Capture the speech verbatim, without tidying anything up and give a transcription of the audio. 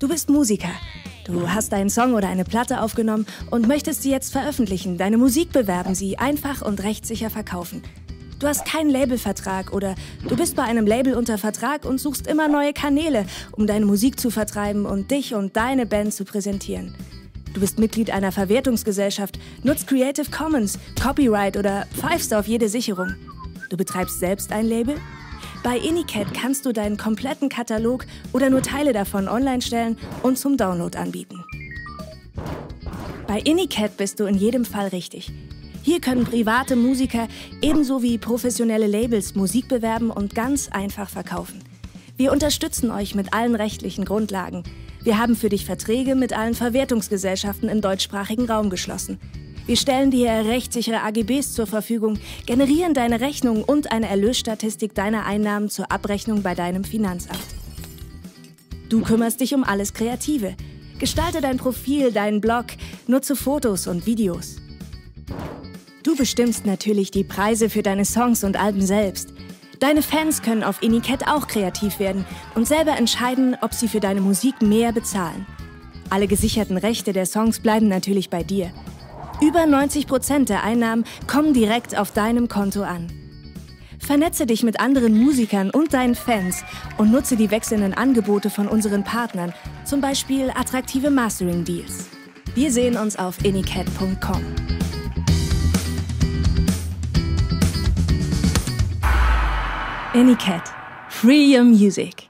Du bist Musiker. Du hast einen Song oder eine Platte aufgenommen und möchtest sie jetzt veröffentlichen, deine Musik bewerben, sie einfach und rechtssicher verkaufen. Du hast keinen Labelvertrag oder du bist bei einem Label unter Vertrag und suchst immer neue Kanäle, um deine Musik zu vertreiben und dich und deine Band zu präsentieren. Du bist Mitglied einer Verwertungsgesellschaft, nutzt Creative Commons, Copyright oder pfeifst auf jede Sicherung. Du betreibst selbst ein Label? Bei Inicat kannst du deinen kompletten Katalog oder nur Teile davon online stellen und zum Download anbieten. Bei Inicat bist du in jedem Fall richtig. Hier können private Musiker ebenso wie professionelle Labels Musik bewerben und ganz einfach verkaufen. Wir unterstützen euch mit allen rechtlichen Grundlagen. Wir haben für dich Verträge mit allen Verwertungsgesellschaften im deutschsprachigen Raum geschlossen. Wir stellen dir rechtssichere A G Bs zur Verfügung, generieren deine Rechnung und eine Erlösstatistik deiner Einnahmen zur Abrechnung bei deinem Finanzamt. Du kümmerst dich um alles Kreative. Gestalte dein Profil, deinen Blog, nutze Fotos und Videos. Du bestimmst natürlich die Preise für deine Songs und Alben selbst. Deine Fans können auf Inicat auch kreativ werden und selber entscheiden, ob sie für deine Musik mehr bezahlen. Alle gesicherten Rechte der Songs bleiben natürlich bei dir. Über neunzig Prozent der Einnahmen kommen direkt auf deinem Konto an. Vernetze dich mit anderen Musikern und deinen Fans und nutze die wechselnden Angebote von unseren Partnern, zum Beispiel attraktive Mastering-Deals. Wir sehen uns auf inicat punkt com. Inicat. Free your music.